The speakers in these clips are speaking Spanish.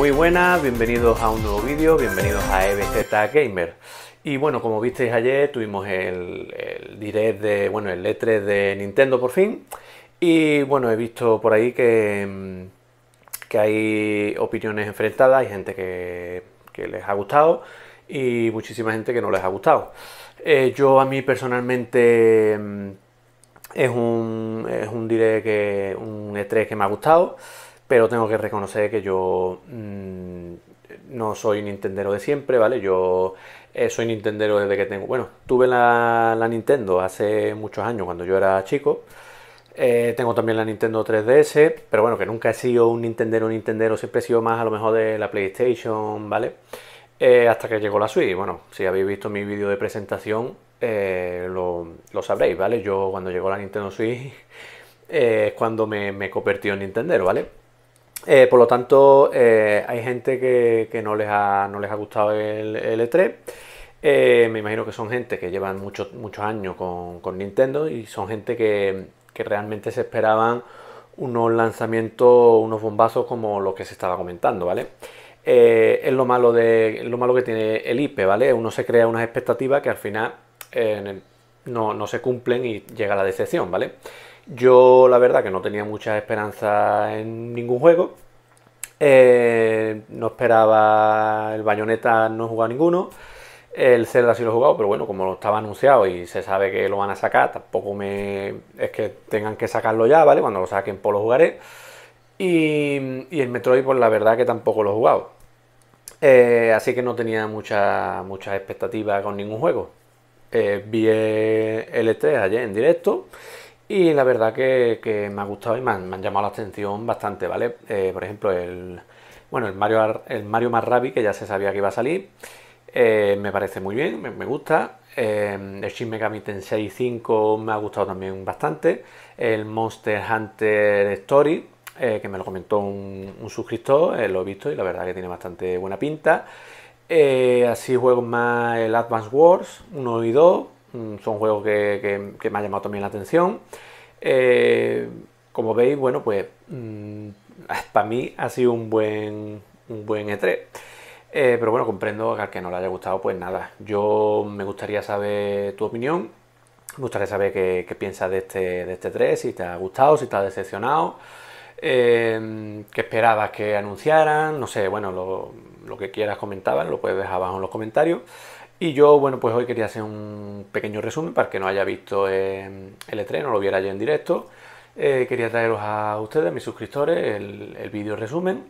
Muy buenas, bienvenidos a un nuevo vídeo, bienvenidos a EBZ Gamer. Y bueno, como visteis ayer, tuvimos el direct de, bueno, el E3 de Nintendo por fin. Y bueno, he visto por ahí que hay opiniones enfrentadas, hay gente que les ha gustado y muchísima gente que no les ha gustado. Yo a mí personalmente es un direct, un E3 que me ha gustado. Pero tengo que reconocer que yo no soy nintendero de siempre, ¿vale? Yo soy nintendero desde que tengo... Bueno, tuve la Nintendo hace muchos años, cuando yo era chico. Tengo también la Nintendo 3DS, pero bueno, que nunca he sido un nintendero. Siempre he sido más a lo mejor de la PlayStation, ¿vale? Hasta que llegó la Switch. Bueno, si habéis visto mi vídeo de presentación, lo sabréis, ¿vale? Yo cuando llegó la Nintendo Switch es cuando me convertí en nintendero, ¿vale? Por lo tanto, hay gente que no les ha gustado el E3. Me imagino que son gente que llevan muchos años con Nintendo y son gente que realmente se esperaban unos lanzamientos, unos bombazos como los que se estaba comentando, ¿vale? Es lo malo que tiene el IP, ¿vale? Uno se crea unas expectativas que al final no se cumplen y llega la decepción, ¿vale? Yo la verdad que no tenía mucha esperanza en ningún juego, no esperaba el Bayonetta, no he jugado ninguno, el Zelda sí lo he jugado, pero bueno, como estaba anunciado y se sabe que lo van a sacar, tampoco es que tengan que sacarlo ya, ¿vale? Cuando lo saquen pues lo jugaré, y el Metroid pues la verdad que tampoco lo he jugado, así que no tenía mucha expectativa con ningún juego. Vi el E3 ayer en directo. Y la verdad que me ha gustado y me han llamado la atención bastante, ¿vale? Por ejemplo, el Mario + Rabbids, que ya se sabía que iba a salir, me parece muy bien, me gusta. El Shin Megami Tensei 5 me ha gustado también bastante. El Monster Hunter Stories, que me lo comentó un suscriptor, lo he visto y la verdad que tiene bastante buena pinta. Así juegos más el Advance Wars 1 y 2. Son juegos que me ha llamado también la atención. Como veis, bueno, pues para mí ha sido un buen E3. Pero bueno, comprendo que al que no le haya gustado, pues nada. Yo me gustaría saber tu opinión. Me gustaría saber qué piensas de este E3, si te ha gustado, si te ha decepcionado. Qué esperabas que anunciaran. No sé, bueno, lo que quieras comentar, lo puedes dejar abajo en los comentarios. Y yo, bueno, pues hoy quería hacer un pequeño resumen para el que no haya visto el E3, no lo viera yo en directo. Quería traeros a ustedes, a mis suscriptores, el vídeo resumen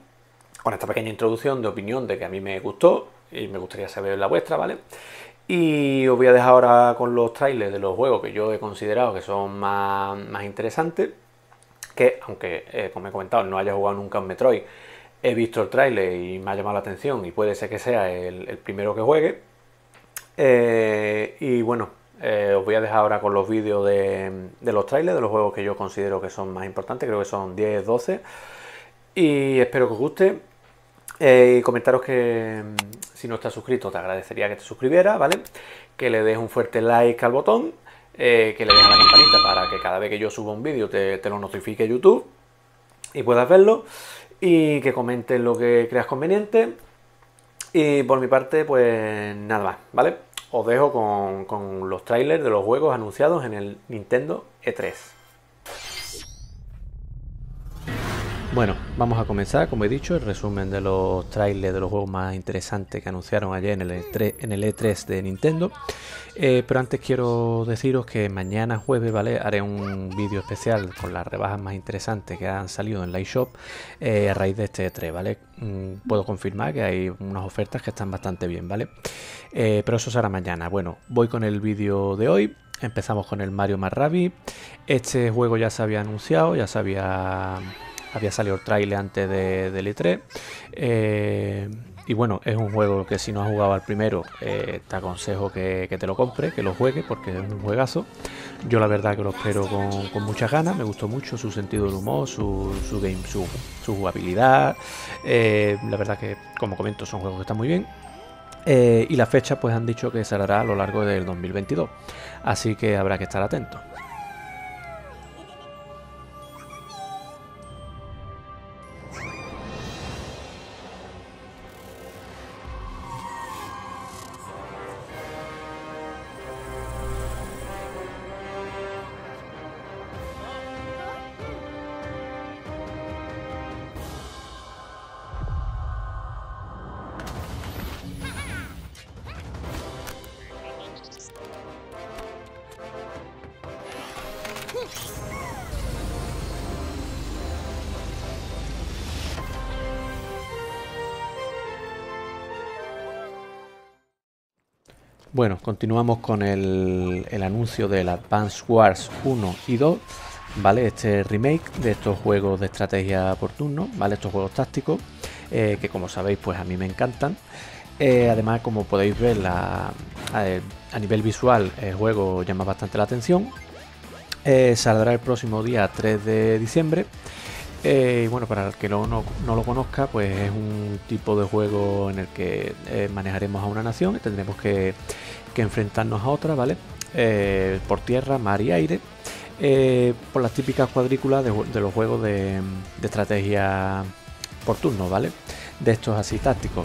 con esta pequeña introducción de opinión de que a mí me gustó y me gustaría saber la vuestra, ¿vale? Y os voy a dejar ahora con los trailers de los juegos que yo he considerado que son más interesantes, que aunque, como he comentado, no haya jugado nunca en Metroid, he visto el tráiler y me ha llamado la atención y puede ser que sea el primero que juegue. Y bueno, os voy a dejar ahora con los vídeos de los trailers, de los juegos que yo considero que son más importantes, creo que son 10, 12, y espero que os guste. Y comentaros que si no estás suscrito te agradecería que te suscribieras, ¿vale? Que le des un fuerte like al botón, que le des a la campanita para que cada vez que yo suba un vídeo te lo notifique YouTube y puedas verlo, y que comentes lo que creas conveniente. Y por mi parte, pues nada más, ¿vale? Os dejo con los trailers de los juegos anunciados en el Nintendo E3. Bueno, vamos a comenzar, como he dicho, el resumen de los trailers de los juegos más interesantes que anunciaron ayer en el E3 de Nintendo. Pero antes quiero deciros que mañana jueves, ¿vale? Haré un vídeo especial con las rebajas más interesantes que han salido en la eShop a raíz de este E3, ¿vale? Puedo confirmar que hay unas ofertas que están bastante bien, ¿vale? Pero eso será mañana. Bueno, voy con el vídeo de hoy. Empezamos con el Mario + Rabbids. Este juego ya se había anunciado, ya se había salido el trailer antes del E3. Y bueno, es un juego que si no has jugado al primero, te aconsejo que te lo compres, que lo juegues, porque es un juegazo. Yo la verdad que lo espero con muchas ganas. Me gustó mucho su sentido del humor, su jugabilidad. La verdad que, como comento, son juegos que están muy bien. Y la fecha pues han dicho que saldrá a lo largo del 2022. Así que habrá que estar atentos. Bueno, continuamos con el anuncio del Advance Wars 1 y 2, ¿vale? Este remake de estos juegos de estrategia por turno, ¿vale? Estos juegos tácticos, que como sabéis, pues a mí me encantan. Además, como podéis ver, a nivel visual el juego llama bastante la atención. Saldrá el próximo día 3 de diciembre. Y bueno, para el que no lo conozca, pues es un tipo de juego en el que manejaremos a una nación y tendremos que enfrentarnos a otra, ¿vale? Por tierra, mar y aire, por las típicas cuadrículas de los juegos de estrategia por turno, ¿vale? De estos así tácticos.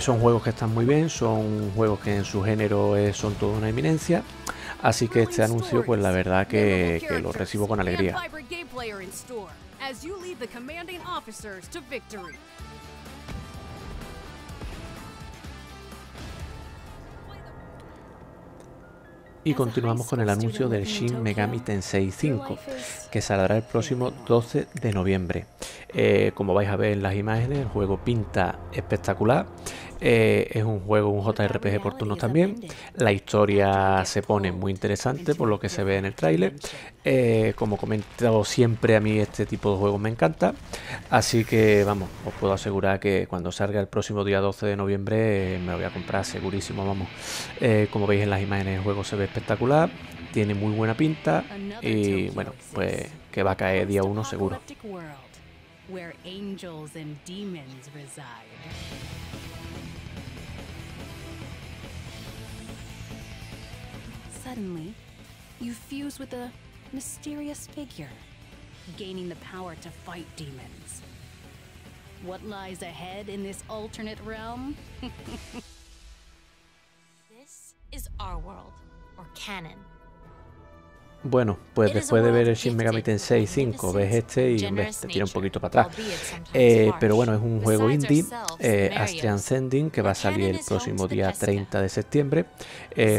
Son juegos que están muy bien, son juegos que en su género son toda una eminencia. Así que este anuncio, pues la verdad que lo recibo con alegría. Y continuamos con el anuncio del Shin Megami Tensei 5, que saldrá el próximo 12 de noviembre. Como vais a ver en las imágenes, el juego pinta espectacular. Es un juego, un JRPG por turnos también. La historia se pone muy interesante por lo que se ve en el tráiler. Como comento siempre, a mí este tipo de juegos me encanta. Así que vamos, os puedo asegurar que cuando salga el próximo día 12 de noviembre me lo voy a comprar segurísimo, vamos. Como veis en las imágenes, el juego se ve espectacular, tiene muy buena pinta y bueno, pues que va a caer día 1 seguro. Suddenly, you fuse with a mysterious figure, gaining the power to fight demons. What lies ahead in this alternate realm? This is our world, or canon. Bueno, pues después de ver el Shin Megami Tensei 5, ves este y ves, te tira un poquito para atrás. Pero bueno, es un juego indie, Astrian Sending, que va a salir el próximo día 30 de septiembre.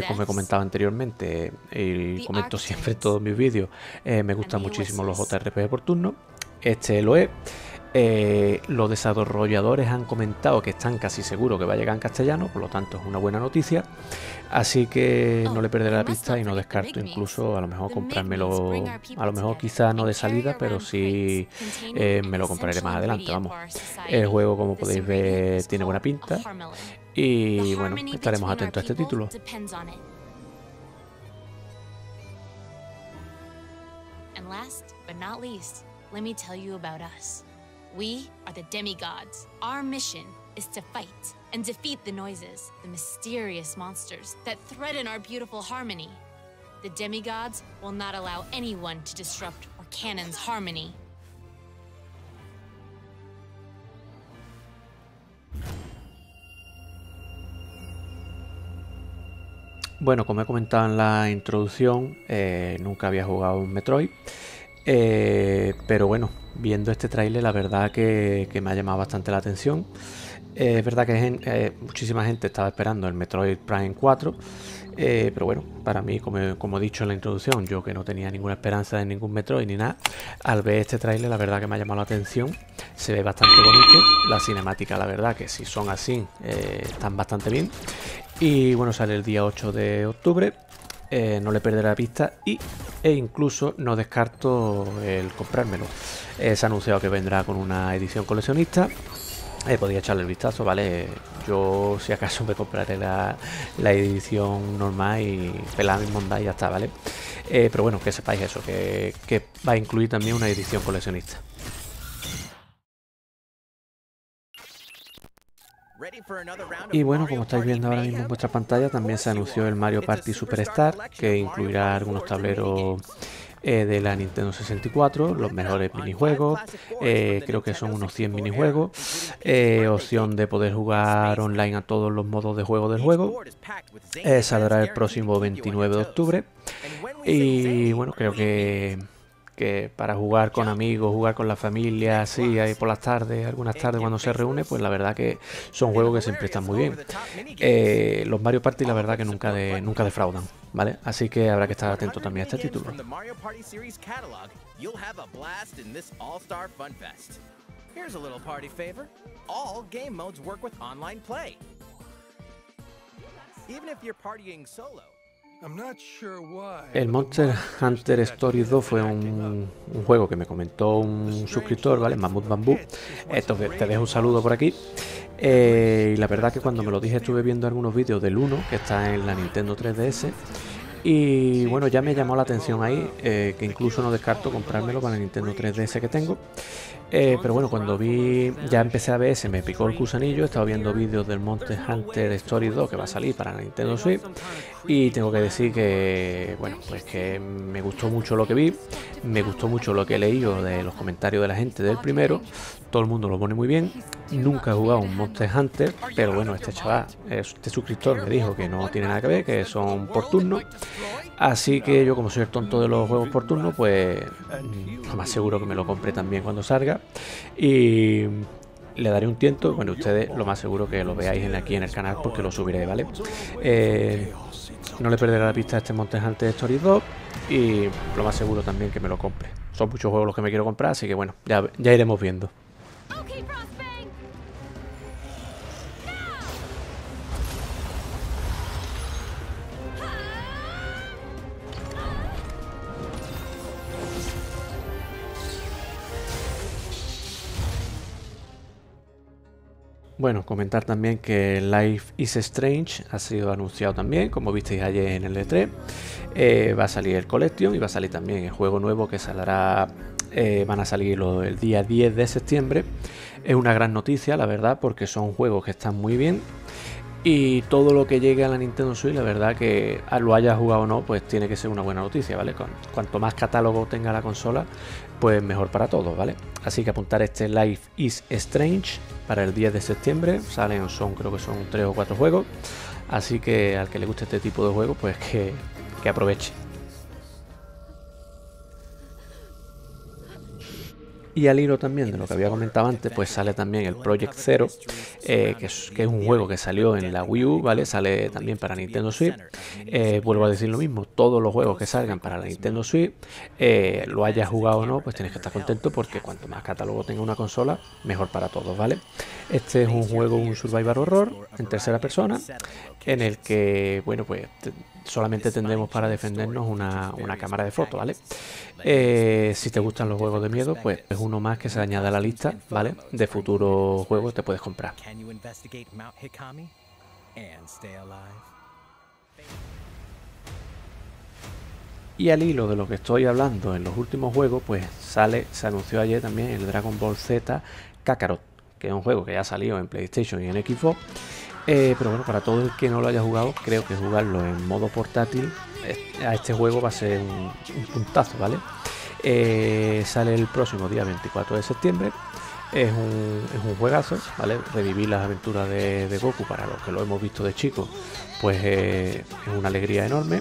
Como he comentado anteriormente, y comento siempre en todos mis vídeos, me gustan muchísimo los JRPG por turno. Este lo es. Los desarrolladores han comentado que están casi seguros que va a llegar en castellano, por lo tanto es una buena noticia. Así que no le perderé la pista y no descarto incluso a lo mejor comprármelo, a lo mejor quizá no de salida, pero sí me lo compraré más adelante, vamos. El juego, como podéis ver, tiene buena pinta y bueno, estaremos atentos a este título. We are the demigods. Our mission is to fight and defeat the noises, the mysterious monsters that threaten our beautiful harmony. The demigods will not allow anyone to disrupt our canon's harmony. Bueno, como he comentado en la introducción, nunca había jugado un Metroid. Pero bueno, viendo este tráiler la verdad que me ha llamado bastante la atención. Es verdad que muchísima gente estaba esperando el Metroid Prime 4, pero bueno, para mí, como he dicho en la introducción, yo que no tenía ninguna esperanza de ningún Metroid ni nada, al ver este tráiler la verdad que me ha llamado la atención. Se ve bastante bonito, la cinemática la verdad que si son así están bastante bien. Y bueno, sale el día 8 de octubre. No le perderé la pista e incluso no descarto el comprármelo. Se ha anunciado que vendrá con una edición coleccionista. Podría echarle el vistazo, ¿vale? Yo si acaso me compraré la edición normal y pelada en monda y ya está, ¿vale? Pero bueno, que sepáis eso, que va a incluir también una edición coleccionista. Y bueno, como estáis viendo ahora mismo en vuestra pantalla, también se anunció el Mario Party Superstars, que incluirá algunos tableros de la Nintendo 64, los mejores minijuegos, creo que son unos 100 minijuegos, opción de poder jugar online a todos los modos de juego del juego. Saldrá el próximo 29 de octubre y bueno, creo que que para jugar con amigos, jugar con la familia, así ahí por las tardes, algunas tardes cuando se reúne, pues la verdad que son juegos que siempre están muy bien. Los Mario Party la verdad que nunca defraudan, ¿vale? Así que habrá que estar atento también a este título. El Monster Hunter Stories 2 fue un juego que me comentó un suscriptor, ¿vale? Mamut Bambú. Entonces te dejo un saludo por aquí. Y la verdad que cuando me lo dije estuve viendo algunos vídeos del 1, que está en la Nintendo 3DS. Y bueno, ya me llamó la atención ahí, que incluso no descarto comprármelo para la Nintendo 3DS que tengo. Pero bueno, cuando vi, ya empecé a ver, se me picó el gusanillo. He estado viendo vídeos del Monster Hunter Stories 2 que va a salir para la Nintendo Switch. Y tengo que decir que, bueno, pues que me gustó mucho lo que vi. Me gustó mucho lo que he leído de los comentarios de la gente del primero. Todo el mundo lo pone muy bien. Nunca he jugado un Monster Hunter, pero bueno, este chaval, este suscriptor me dijo que no tiene nada que ver, que son por turno. Así que yo, como soy el tonto de los juegos por turno, pues lo más seguro que me lo compré también cuando salga. Y le daré un tiento. Bueno, ustedes lo más seguro que lo veáis aquí en el canal porque lo subiré, ¿vale? No le perderé la pista a este Monster Hunter Stories 2 y lo más seguro también que me lo compre. Son muchos juegos los que me quiero comprar, así que bueno, ya iremos viendo. Bueno, comentar también que Life is Strange ha sido anunciado también, como visteis ayer en el E3. Va a salir el Collection y va a salir también el juego nuevo que saldrá, van a salir el día 10 de septiembre. Es una gran noticia, la verdad, porque son juegos que están muy bien. Y todo lo que llegue a la Nintendo Switch, la verdad que lo haya jugado o no, pues tiene que ser una buena noticia, ¿vale? Cuanto más catálogo tenga la consola, pues mejor para todos, ¿vale? Así que apuntar este Life is Strange para el 10 de septiembre. Salen, creo que son 3 o 4 juegos. Así que al que le guste este tipo de juegos, pues que aproveche. Y al hilo también de lo que había comentado antes, pues sale también el Project Zero, que es un juego que salió en la Wii U, ¿vale? Sale también para Nintendo Switch. Vuelvo a decir lo mismo, todos los juegos que salgan para la Nintendo Switch, lo hayas jugado o no, pues tienes que estar contento porque cuanto más catálogo tenga una consola, mejor para todos, ¿vale? Este es un juego, un survival horror en tercera persona, en el que, bueno, pues solamente tendremos para defendernos una cámara de fotos, ¿vale? Si te gustan los juegos de miedo, pues es uno más que se añade a la lista, ¿vale? De futuros juegos te puedes comprar. Y al hilo de lo que estoy hablando en los últimos juegos, pues se anunció ayer también el Dragon Ball Z Kakarot, que es un juego que ya salió en PlayStation y en Xbox. Pero bueno, para todo el que no lo haya jugado, creo que jugarlo en modo portátil a este juego va a ser un puntazo, ¿vale? Sale el próximo día 24 de septiembre. Es un juegazo, ¿vale? Revivir las aventuras de Goku para los que lo hemos visto de chico, pues es una alegría enorme.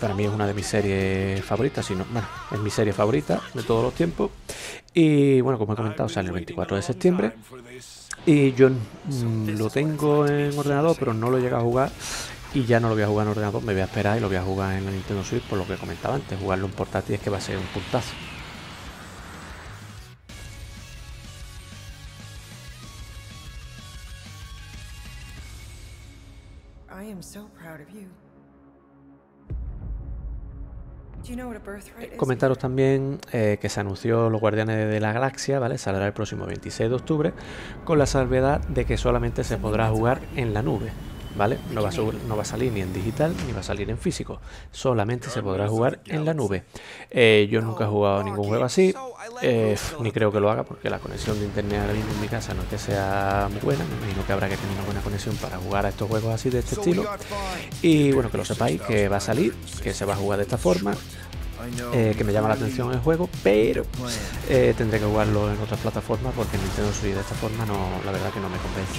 Para mí es una de mis series favoritas, si no, bueno, es mi serie favorita de todos los tiempos. Y bueno, como he comentado, sale el 24 de septiembre. Y yo lo tengo en ordenador, pero no lo he llegado a jugar. Y ya no lo voy a jugar en ordenador, me voy a esperar y lo voy a jugar en la Nintendo Switch, por lo que comentaba antes. Jugarlo en portátil es que va a ser un puntazo. Comentaros también que se anunció los Guardianes de la Galaxia, ¿vale? Saldrá el próximo 26 de octubre, con la salvedad de que solamente se podrá jugar en la nube, ¿vale? No va a salir ni en digital ni va a salir en físico, solamente se podrá jugar en la nube. Yo nunca he jugado ningún juego así, ni creo que lo haga porque la conexión de internet ahora mismo en mi casa no es que sea muy buena. Me imagino que habrá que tener una buena conexión para jugar a estos juegos así de este estilo. Y bueno, que lo sepáis que va a salir, que se va a jugar de esta forma. Que me llama la atención el juego, pero tendré que jugarlo en otras plataformas porque en Nintendo Switch de esta forma no, la verdad que no me convence.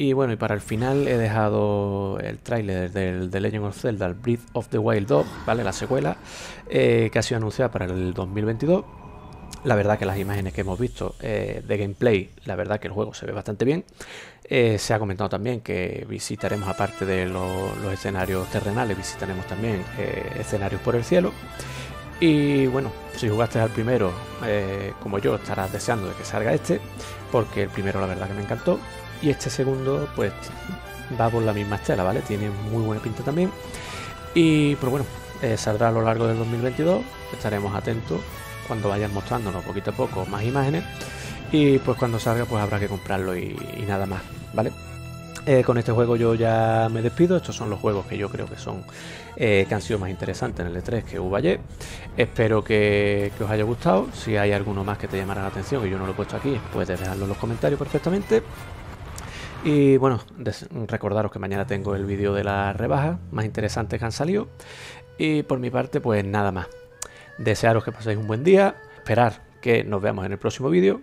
Y bueno, y para el final he dejado el tráiler del The Legend of Zelda Breath of the Wild 2, ¿vale? La secuela que ha sido anunciada para el 2022. La verdad que las imágenes que hemos visto de gameplay, la verdad que el juego se ve bastante bien. Se ha comentado también que visitaremos, aparte de los escenarios terrenales, visitaremos también escenarios por el cielo. Y bueno, si jugaste al primero, como yo, estarás deseando de que salga este, porque el primero la verdad que me encantó. Y este segundo pues va por la misma estela, ¿vale? Tiene muy buena pinta también. Y pero bueno, saldrá a lo largo del 2022, estaremos atentos cuando vayan mostrándonos poquito a poco más imágenes, y pues cuando salga pues habrá que comprarlo y nada más, ¿vale? Con este juego yo ya me despido. Estos son los juegos que yo creo que son que han sido más interesantes en el E3 que hubo ayer. Espero que os haya gustado. Si hay alguno más que te llamará la atención y yo no lo he puesto aquí, puedes dejarlo en los comentarios perfectamente. Y bueno, recordaros que mañana tengo el vídeo de las rebajas más interesantes que han salido. Y por mi parte pues nada más. Desearos que paséis un buen día, esperar que nos veamos en el próximo vídeo,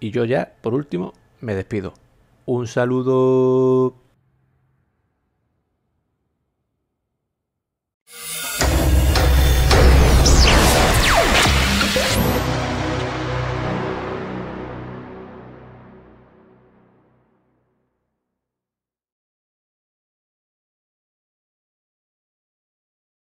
y yo ya, por último, me despido. ¡Un saludo!